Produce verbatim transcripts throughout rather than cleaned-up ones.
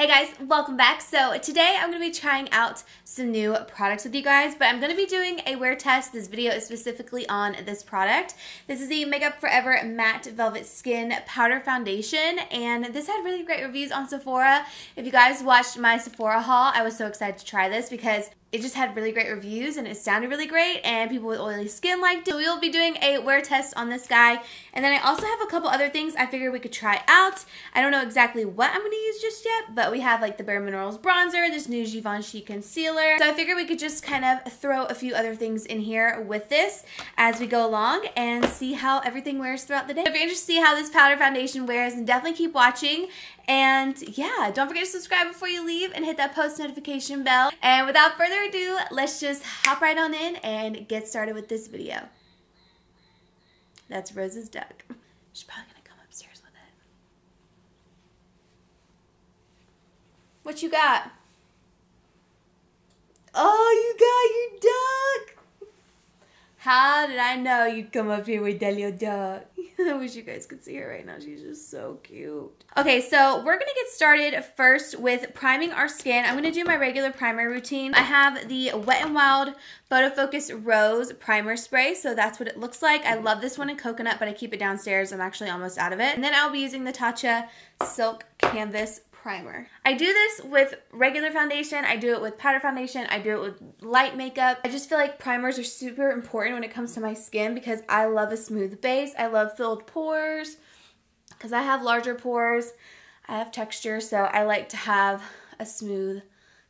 Hey guys, welcome back. So today I'm going to be trying out some new products with you guys, but I'm going to be doing a wear test. This video is specifically on this product. This is the Makeup Forever Matte Velvet Skin Powder Foundation, and this had really great reviews on Sephora. If you guys watched my Sephora haul, I was so excited to try this because it just had really great reviews and it sounded really great and people with oily skin liked it. So we'll be doing a wear test on this guy. And then I also have a couple other things I figured we could try out. I don't know exactly what I'm going to use just yet, but we have like the Bare Minerals Bronzer, this new Givenchy Concealer. So I figured we could just kind of throw a few other things in here with this as we go along and see how everything wears throughout the day. So if you're interested to see how this powder foundation wears, then definitely keep watching. And yeah, don't forget to subscribe before you leave and hit that post notification bell. And without further ado, let's just hop right on in and get started with this video. That's Rose's duck. She's probably gonna come upstairs with it. What you got? Oh, you got your duck! How did I know you'd come up here with that little duck? I wish you guys could see her right now. She's just so cute. Okay, so we're gonna get started first with priming our skin. I'm gonna do my regular primer routine. I have the Wet n Wild Photo Focus Rose Primer Spray, so that's what it looks like. I love this one in coconut, but I keep it downstairs. I'm actually almost out of it. And then I'll be using the Tatcha Silk Canvas Primer. I do this with regular foundation, I do it with powder foundation, I do it with light makeup. I just feel like primers are super important when it comes to my skin because I love a smooth base, I love filled pores, because I have larger pores, I have texture, so I like to have a smooth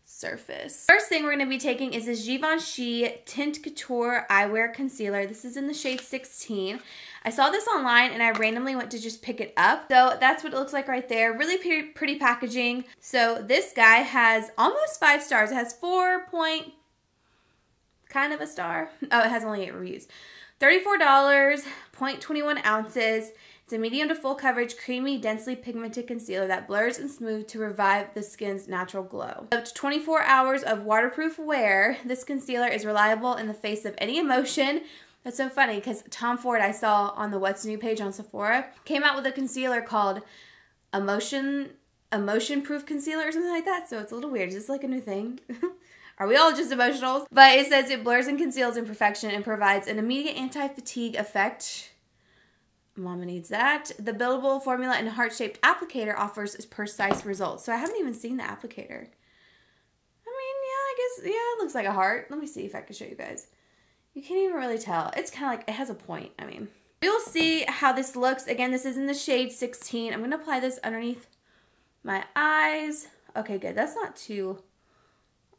surface. First thing we're going to be taking is this Givenchy Tint Couture Everwear Concealer. This is in the shade sixteen. I saw this online and I randomly went to just pick it up. So that's what it looks like right there. Really pretty, pretty packaging. So this guy has almost five stars. It has four point kind of a star. Oh, it has only eight reviews. thirty-four dollars, zero point two one ounces. It's a medium to full coverage, creamy, densely pigmented concealer that blurs and smooths to revive the skin's natural glow. Up to twenty-four hours of waterproof wear, this concealer is reliable in the face of any emotion. That's so funny because Tom Ford, I saw on the What's New page on Sephora, came out with a concealer called Emotion, Emotion Proof Concealer or something like that. So it's a little weird. Is this like a new thing? Are we all just emotionals? But it says it blurs and conceals imperfection and provides an immediate anti-fatigue effect. Mama needs that. The buildable formula and heart-shaped applicator offers precise results. So I haven't even seen the applicator. I mean, yeah, I guess, yeah, it looks like a heart. Let me see if I can show you guys. You can't even really tell. It's kind of like, it has a point, I mean. We'll see how this looks. Again, this is in the shade sixteen. I'm going to apply this underneath my eyes. Okay, good. That's not too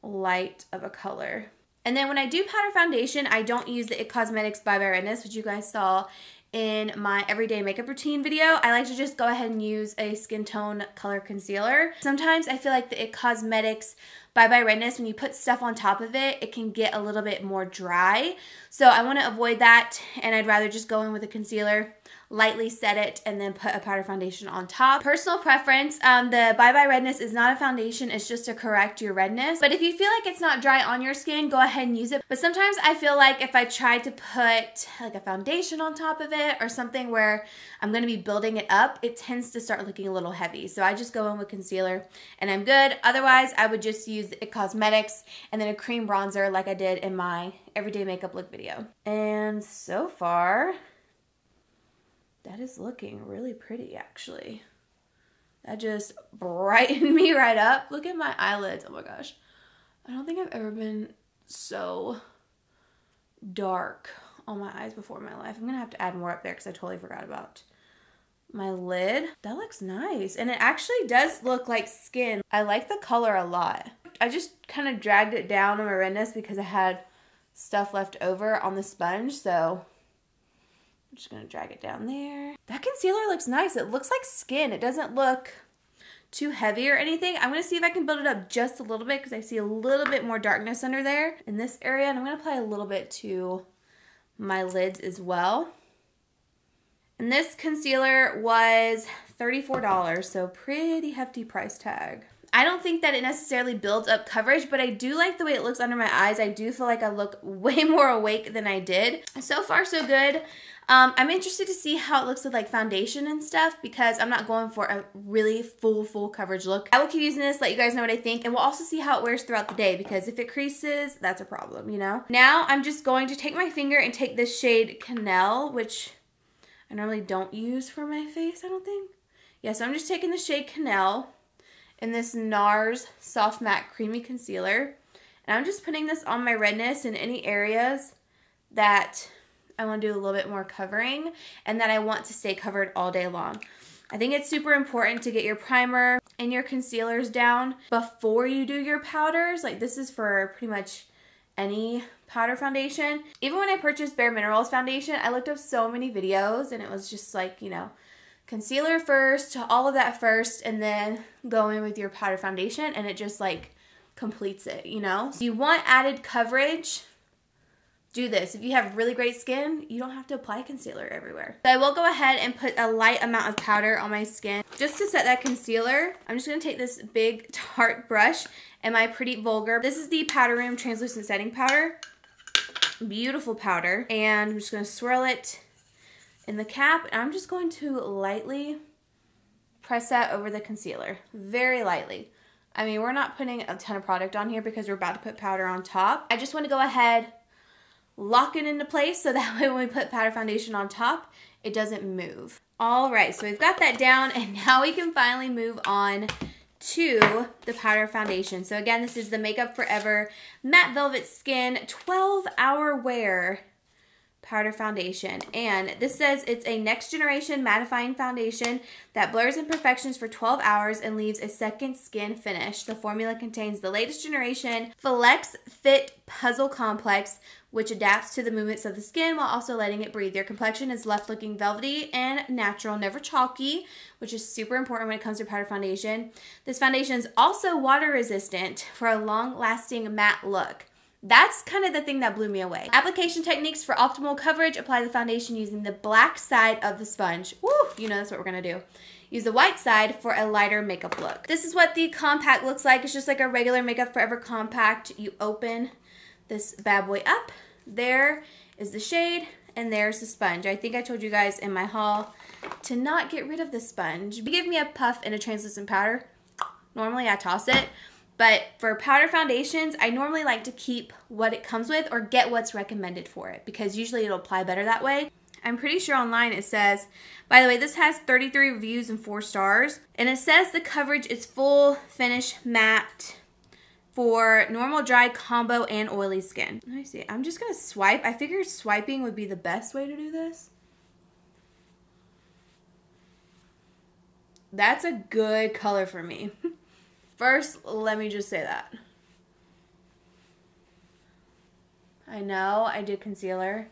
light of a color. And then when I do powder foundation, I don't use the It Cosmetics Bye Bye Redness, which you guys saw in my everyday makeup routine video. I like to just go ahead and use a skin tone color concealer. Sometimes I feel like the It Cosmetics Bye Bye Redness, when you put stuff on top of it, it can get a little bit more dry. So I want to avoid that, and I'd rather just go in with a concealer, lightly set it, and then put a powder foundation on top. Personal preference, um, the Bye Bye Redness is not a foundation, it's just to correct your redness. But if you feel like it's not dry on your skin, go ahead and use it. But sometimes I feel like if I try to put like a foundation on top of it or something where I'm going to be building it up, it tends to start looking a little heavy. So I just go in with concealer and I'm good. Otherwise, I would just use It Cosmetics and then a cream bronzer like I did in my everyday makeup look video. And so far, that is looking really pretty, actually. That just brightened me right up. Look at my eyelids. Oh my gosh. I don't think I've ever been so dark on my eyes before in my life. I'm going to have to add more up there because I totally forgot about my lid. That looks nice. And it actually does look like skin. I like the color a lot. I just kind of dragged it down on my redness because I had stuff left over on the sponge, so I'm just going to drag it down there. That concealer looks nice. It looks like skin. It doesn't look too heavy or anything. I'm going to see if I can build it up just a little bit because I see a little bit more darkness under there in this area. And I'm going to apply a little bit to my lids as well. And this concealer was thirty-four dollars, so pretty hefty price tag. I don't think that it necessarily builds up coverage, but I do like the way it looks under my eyes. I do feel like I look way more awake than I did. So far, so good. Um, I'm interested to see how it looks with like foundation and stuff, because I'm not going for a really full, full coverage look. I will keep using this, let you guys know what I think, and we'll also see how it wears throughout the day, because if it creases, that's a problem, you know? Now I'm just going to take my finger and take this shade Canel, which I normally don't use for my face, I don't think. Yeah, so I'm just taking the shade Canel in this NARS Soft Matte Creamy Concealer. And I'm just putting this on my redness in any areas that I want to do a little bit more covering and that I want to stay covered all day long. I think it's super important to get your primer and your concealers down before you do your powders. Like, this is for pretty much any powder foundation. Even when I purchased Bare Minerals foundation, I looked up so many videos and it was just like, you know, concealer first, all of that first, and then go in with your powder foundation, and it just like completes it, you know? So you want added coverage, do this. If you have really great skin, you don't have to apply concealer everywhere. So I will go ahead and put a light amount of powder on my skin. Just to set that concealer, I'm just going to take this big Tarte brush and my Pretty Vulgar. This is the Powder Room Translucent Setting Powder. Beautiful powder. And I'm just going to swirl it in the cap. And I'm just going to lightly press that over the concealer. Very lightly. I mean, we're not putting a ton of product on here because we're about to put powder on top. I just want to go ahead, lock it into place, so that way when we put powder foundation on top, it doesn't move. All right, so we've got that down, and now we can finally move on to the powder foundation. So again, this is the Makeup Forever Matte Velvet Skin twelve hour Wear Powder Foundation, and this says it's a next generation mattifying foundation that blurs imperfections for twelve hours and leaves a second skin finish. The formula contains the latest generation Flex Fit Puzzle Complex, which adapts to the movements of the skin while also letting it breathe. Your complexion is left looking velvety and natural, never chalky, which is super important when it comes to powder foundation. This foundation is also water resistant for a long-lasting matte look. That's kind of the thing that blew me away. Application techniques for optimal coverage. Apply the foundation using the black side of the sponge. Woo! You know that's what we're going to do. Use the white side for a lighter makeup look. This is what the compact looks like. It's just like a regular Makeup Forever compact. You open this bad boy up. There is the shade, and there's the sponge. I think I told you guys in my haul to not get rid of the sponge. They gave me a puff and a translucent powder. Normally I toss it. But for powder foundations, I normally like to keep what it comes with or get what's recommended for it, because usually it'll apply better that way. I'm pretty sure online it says, by the way, this has thirty-three reviews and four stars. And it says the coverage is full, finish, matte for normal, dry, combo, and oily skin. Let me see. I'm just going to swipe. I figured swiping would be the best way to do this. That's a good color for me. First, let me just say that. I know I did concealer,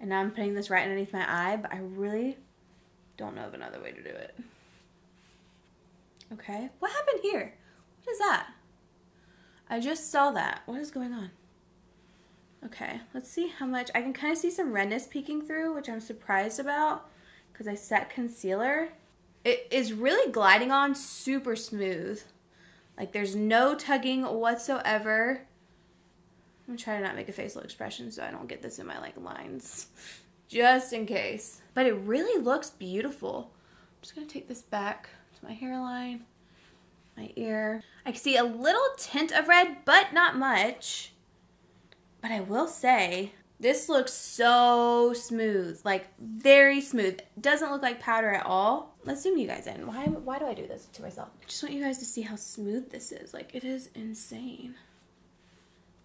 and now I'm putting this right underneath my eye, but I really don't know of another way to do it. Okay, what happened here? What is that? I just saw that. What is going on? Okay, let's see how much. I can kind of see some redness peeking through, which I'm surprised about, because I set concealer. It is really gliding on super smooth. Like, there's no tugging whatsoever. I'm gonna try to not make a facial expression so I don't get this in my, like, lines. Just in case. But it really looks beautiful. I'm just gonna take this back to my hairline, my ear. I can see a little tint of red, but not much. But I will say, this looks so smooth. Like, very smooth. Doesn't look like powder at all. Let's zoom you guys in. Why, why do I do this to myself? I just want you guys to see how smooth this is. Like, it is insane.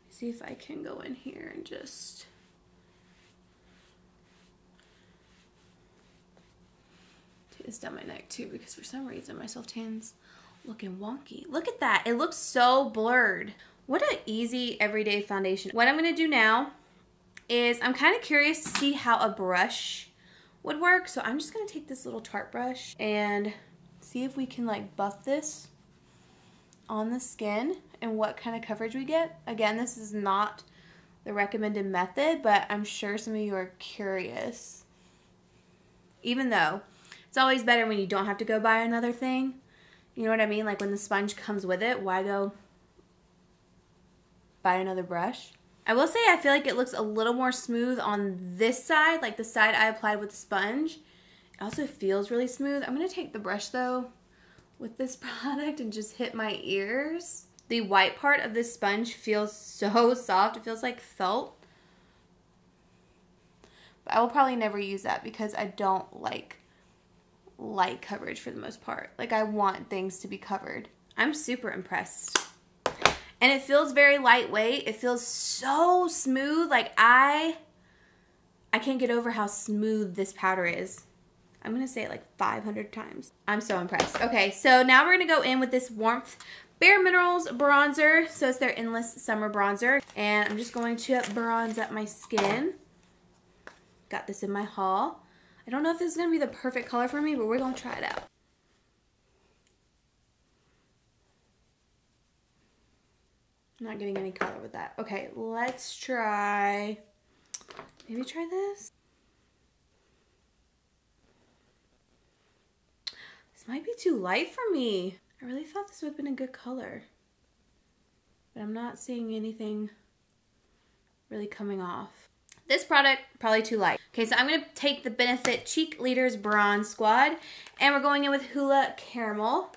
Let's see if I can go in here and just... take this down my neck, too, because for some reason my self-tan's looking wonky. Look at that. It looks so blurred. What an easy, everyday foundation. What I'm going to do now is I'm kind of curious to see how a brush would work, so I'm just gonna take this little Tarte brush and see if we can like buff this on the skin and what kind of coverage we get. Again, this is not the recommended method, but I'm sure some of you are curious. Even though it's always better when you don't have to go buy another thing. You know what I mean? Like when the sponge comes with it, why go buy another brush? I will say I feel like it looks a little more smooth on this side, like the side I applied with the sponge. It also feels really smooth. I'm going to take the brush though with this product and just hit my ears. The white part of this sponge feels so soft. It feels like felt. But I will probably never use that because I don't like light coverage for the most part. Like I want things to be covered. I'm super impressed. And it feels very lightweight. It feels so smooth. Like I, I can't get over how smooth this powder is. I'm gonna say it like five hundred times. I'm so impressed. Okay, so now we're gonna go in with this Warmth Bare Minerals Bronzer. So it's their Endless Summer Bronzer. And I'm just going to bronze up my skin. Got this in my haul. I don't know if this is gonna be the perfect color for me, but we're gonna try it out. Not getting any color with that. Okay, let's try, maybe try this. This might be too light for me. I really thought this would have been a good color, but I'm not seeing anything really coming off. This product, probably too light. Okay, so I'm gonna take the Benefit Cheek Leaders Bronze Squad, and we're going in with Hoola Caramel.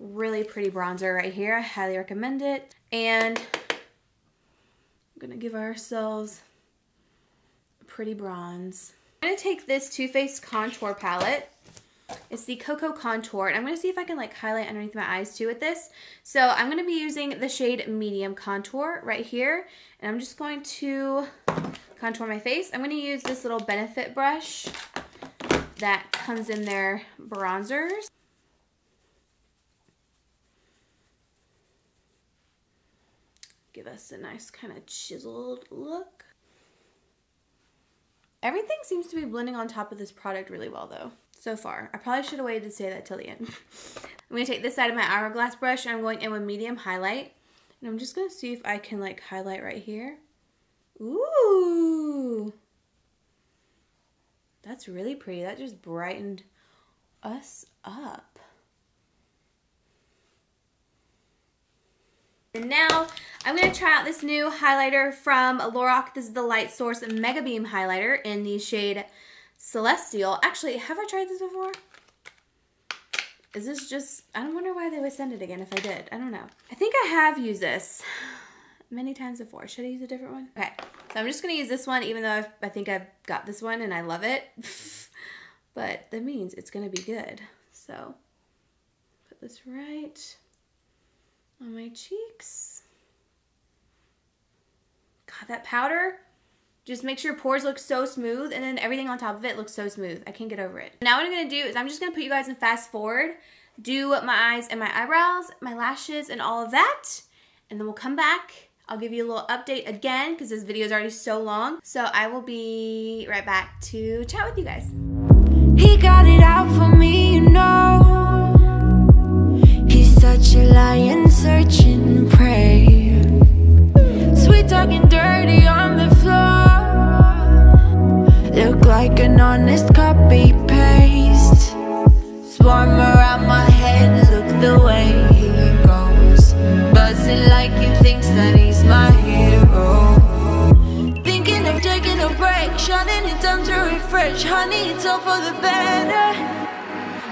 Really pretty bronzer right here. I highly recommend it. And I'm gonna give ourselves a pretty bronze. I'm gonna take this Too Faced Contour Palette. It's the Cocoa Contour, and I'm gonna see if I can like highlight underneath my eyes too with this. So I'm gonna be using the shade Medium Contour right here, and I'm just going to contour my face. I'm gonna use this little Benefit brush that comes in their bronzers. Give us a nice kind of chiseled look. Everything seems to be blending on top of this product really well though, so far. I probably should have waited to say that till the end. I'm gonna take this side of my Hourglass brush and I'm going in with medium highlight. And I'm just gonna see if I can like highlight right here. Ooh, that's really pretty. That just brightened us up. And now I'm going to try out this new highlighter from Lorac. This is the Light Source Mega Beam Highlighter in the shade Celestial. Actually, have I tried this before? Is this just, I don't wonder why they would send it again if I did. I don't know. I think I have used this many times before. Should I use a different one? Okay, so I'm just going to use this one even though I've, I think I've got this one and I love it. But that means it's going to be good. So put this right on my cheeks. God, that powder just makes your pores look so smooth, and then everything on top of it looks so smooth. I can't get over it. Now what I'm gonna do is I'm just gonna put you guys in fast forward, do my eyes and my eyebrows, my lashes, and all of that, and then we'll come back. I'll give you a little update again because this video is already so long. So I will be right back to chat with you guys. He got it out for me, you know. Such a lion, searching prey. Sweet talking dirty on the floor. Look like an honest copy paste. Swarm around my head, look the way he goes. Buzzing like he thinks that he's my hero. Thinking of taking a break, shutting it down to refresh. Honey, it's all for the better.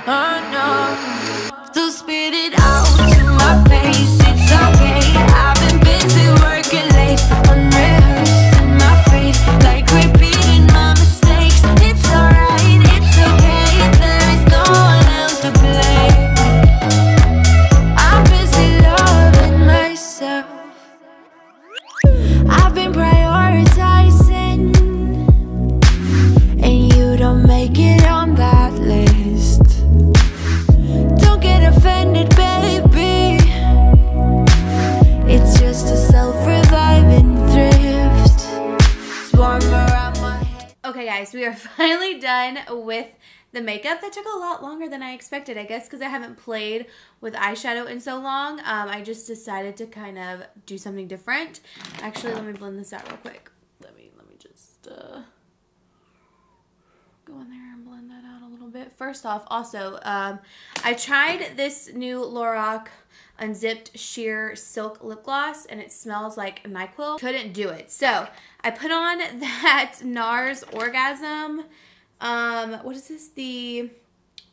Oh no. So spit it out to my face, it's okay. I've been busy working late, unrehearsing my fate, like repeating my mistakes. It's alright, it's okay, there is no one else to blame. I'm busy loving myself. I've been prioritizing, and you don't make it on that list. Offended, baby. It's just a self-reviving thrift. Swarm around my head. Okay guys, we are finally done with the makeup. That took a lot longer than I expected, I guess because I haven't played with eyeshadow in so long. Um, I just decided to kind of do something different. Actually, let me blend this out real quick. Let me, let me just uh, go in there and blend that out a little bit. First off, also, um, I tried this new Lorac Unzipped Sheer Silk Lip Gloss, and it smells like NyQuil. Couldn't do it. So I put on that NARS Orgasm, um, what is this? The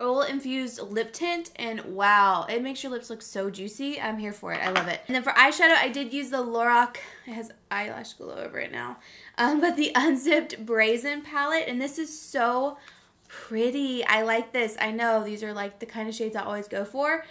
oil infused lip tint, and wow, it makes your lips look so juicy. I'm here for it. I love it. And then for eyeshadow, I did use the Lorac, it has eyelash glue over it now, um, but the Unzipped Brazen palette, and this is so pretty. I like this. I know these are like the kind of shades I always go for,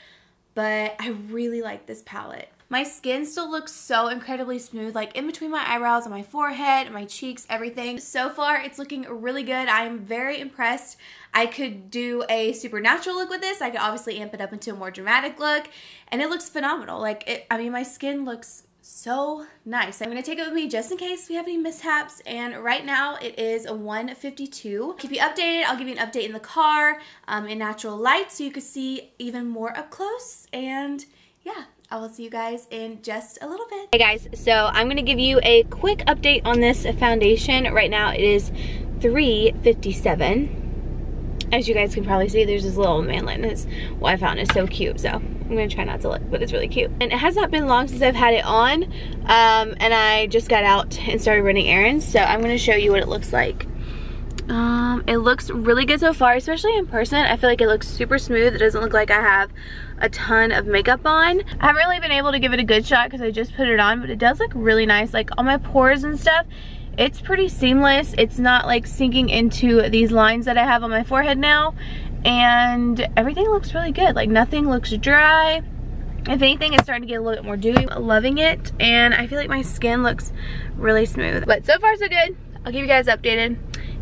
but I really like this palette. My skin still looks so incredibly smooth, like in between my eyebrows and my forehead, my cheeks, everything. So far, it's looking really good. I'm very impressed. I could do a supernatural look with this. I could obviously amp it up into a more dramatic look, and it looks phenomenal. Like, it, I mean, my skin looks so nice. I'm gonna take it with me just in case we have any mishaps, and right now it is one fifty-two. Keep you updated. I'll give you an update in the car um, in natural light so you can see even more up close, and yeah. I will see you guys in just a little bit. Hey guys, so I'm gonna give you a quick update on this foundation. Right now it is three fifty-seven. As you guys can probably see, there's this little manlet, and his wife found is so cute, so I'm gonna try not to look, but it's really cute. And it has not been long since I've had it on, um, and I just got out and started running errands, so I'm gonna show you what it looks like. Um, it looks really good so far, especially in person. I feel like it looks super smooth. It doesn't look like I have a ton of makeup on. I haven't really been able to give it a good shot because I just put it on, but it does look really nice. Like on my pores and stuff, it's pretty seamless. It's not like sinking into these lines that I have on my forehead now, and everything looks really good. Like nothing looks dry. If anything, it's starting to get a little bit more dewy. I'm loving it, and I feel like my skin looks really smooth. But so far so good. I'll keep you guys updated.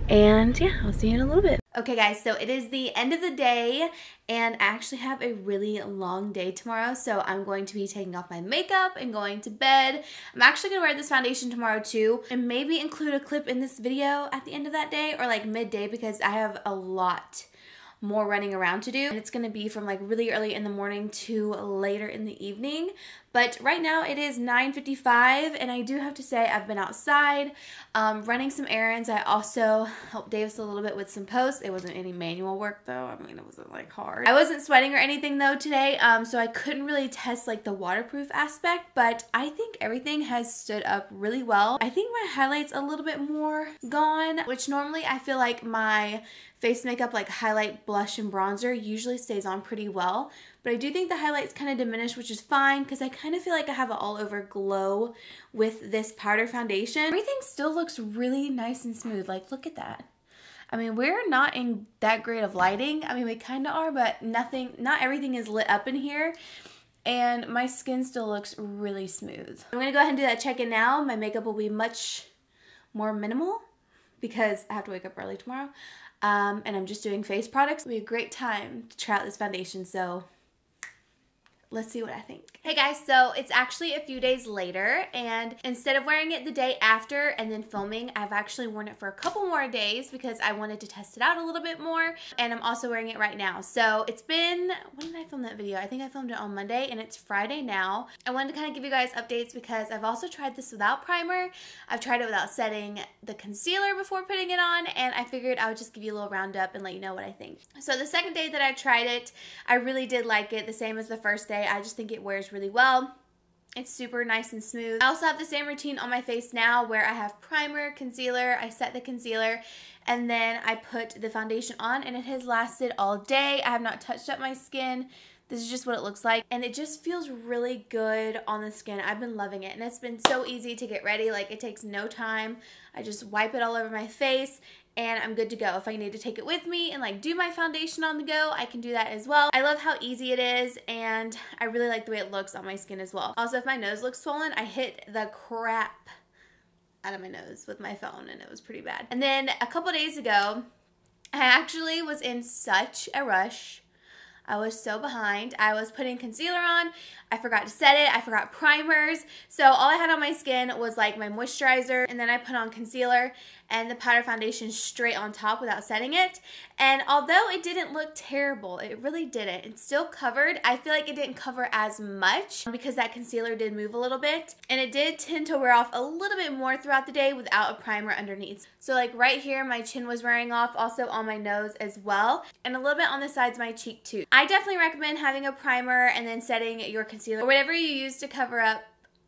And yeah, I'll see you in a little bit. Okay guys, so it is the end of the day, and I actually have a really long day tomorrow, so I'm going to be taking off my makeup and going to bed. I'm actually gonna wear this foundation tomorrow too, and maybe include a clip in this video at the end of that day, or like midday, because I have a lot more running around to do, and it's gonna be from like really early in the morning to later in the evening. But right now it is nine fifty-five, and I do have to say I've been outside um, running some errands. I also helped Davis a little bit with some posts. It wasn't any manual work though. I mean, it wasn't like hard. I wasn't sweating or anything though today, um, so I couldn't really test like the waterproof aspect, but I think everything has stood up really well. I think my highlight's a little bit more gone, which normally I feel like my face makeup, like highlight, blush, and bronzer usually stays on pretty well. But I do think the highlights kind of diminish, which is fine, because I kind of feel like I have an all-over glow with this powder foundation. Everything still looks really nice and smooth. Like, look at that. I mean, we're not in that great of lighting. I mean, we kind of are, but nothing, not everything is lit up in here. And my skin still looks really smooth. I'm going to go ahead and do that check-in now. My makeup will be much more minimal because I have to wake up early tomorrow. Um, and I'm just doing face products. It'll be a great time to try out this foundation, so let's see what I think. Hey guys, so it's actually a few days later, and instead of wearing it the day after and then filming, I've actually worn it for a couple more days because I wanted to test it out a little bit more, and I'm also wearing it right now. So it's been, when did I film that video? I think I filmed it on Monday, and it's Friday now. I wanted to kind of give you guys updates because I've also tried this without primer. I've tried it without setting the concealer before putting it on, and I figured I would just give you a little roundup and let you know what I think. So the second day that I tried it, I really did like it, the same as the first day. I just think it wears really well. It's super nice and smooth. I also have the same routine on my face now where I have primer, concealer, I set the concealer, and then I put the foundation on, and it has lasted all day. I have not touched up my skin. This is just what it looks like, and it just feels really good on the skin. I've been loving it, and it's been so easy to get ready. Like, it takes no time. I just wipe it all over my face, and I'm good to go. If I need to take it with me and like do my foundation on the go, I can do that as well. I love how easy it is, and I really like the way it looks on my skin as well. Also, if my nose looks swollen, I hit the crap out of my nose with my phone, and it was pretty bad. And then a couple days ago, I actually was in such a rush. I was so behind. I was putting concealer on, I forgot to set it, I forgot primers, so all I had on my skin was like my moisturizer, and then I put on concealer, and the powder foundation straight on top without setting it. And although it didn't look terrible, it really didn't. It still covered. I feel like it didn't cover as much because that concealer did move a little bit, and it did tend to wear off a little bit more throughout the day without a primer underneath. So like right here, my chin was wearing off, also on my nose as well, and a little bit on the sides of my cheek too. I definitely recommend having a primer and then setting your concealer or whatever you use to cover up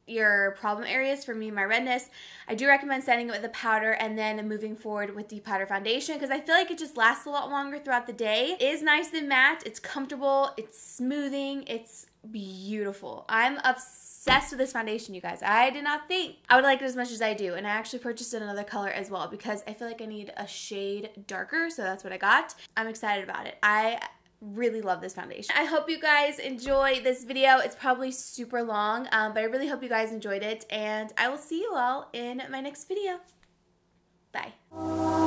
your problem areas. For me, my redness, I do recommend setting it with a powder and then moving forward with the powder foundation because I feel like it just lasts a lot longer throughout the day. It is nice and matte, it's comfortable, it's smoothing, it's beautiful. I'm obsessed with this foundation, you guys. I did not think I would like it as much as I do, and I actually purchased another color as well because I feel like I need a shade darker, so that's what I got. I'm excited about it. I really love this foundation. I hope you guys enjoy this video. It's probably super long, um, but I really hope you guys enjoyed it, and I will see you all in my next video. Bye.